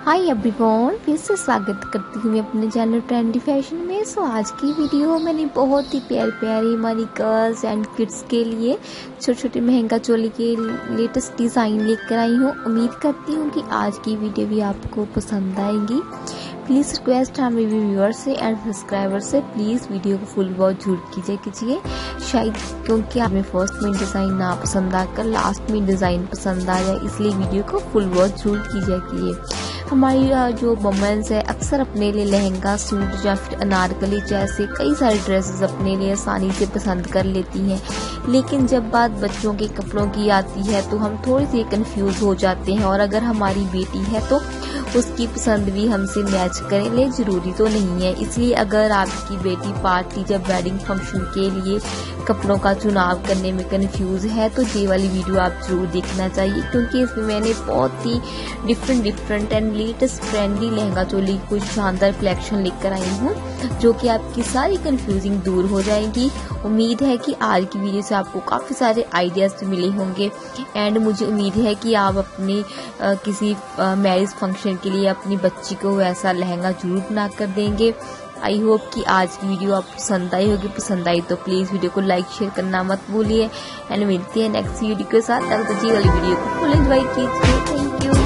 Hi everyone, फिर से स्वागत करती हूँ अपने चैनल ट्रेंडी फैशन में। सो आज की वीडियो मैंने बहुत ही प्यारी हमारी गर्ल्स एंड किड्स के लिए छोटे लहंगा चोली के लेटेस्ट डिज़ाइन लेकर आई हूँ। उम्मीद करती हूँ कि आज की वीडियो भी आपको पसंद आएगी। प्लीज़ रिक्वेस्ट हमारे व्यूअर्स से एंड सब्सक्राइबर से, प्लीज़ वीडियो को फुल वॉच जरूर कीजिए, शायद क्योंकि हमें फर्स्ट में डिज़ाइन ना पसंद आकर लास्ट में डिज़ाइन पसंद आ जाए, इसलिए वीडियो को फुल वॉच जरूर कीजिए। हमारी जो वुमेन्स है अक्सर अपने लिए लहंगा सूट या फिर अनारकली जैसे कई सारे ड्रेसेस अपने लिए आसानी से पसंद कर लेती हैं, लेकिन जब बात बच्चों के कपड़ों की आती है तो हम थोड़ी सी कंफ्यूज हो जाते हैं। और अगर हमारी बेटी है तो उसकी पसंद भी हमसे मैच करे, ये जरूरी तो नहीं है। इसलिए अगर आपकी बेटी पार्टी या वेडिंग फंक्शन के लिए कपड़ों का चुनाव करने में कंफ्यूज है तो ये वाली वीडियो आप जरूर देखना चाहिए, क्योंकि इसमें मैंने बहुत ही different and latest trendy lehenga choli कुछ शानदार कलेक्शन लेकर आई हूँ, जो कि आपकी सारी कंफ्यूजिंग दूर हो जाएगी। उम्मीद है कि आज की वीडियो से आपको काफ़ी सारे आइडियाज मिले होंगे एंड मुझे उम्मीद है कि आप अपने किसी मैरिज फंक्शन के लिए अपनी बच्ची को ऐसा लहंगा जरूर बना कर देंगे। आई होप कि आज की वीडियो आपको पसंद आई होगी। पसंद आई तो प्लीज़ वीडियो को लाइक शेयर करना मत भूलिए एंड मिलते हैं नेक्स्ट वीडियो के साथ। तब तक जी वाली वीडियो को फुल एंजॉय कीजिए। Thank you.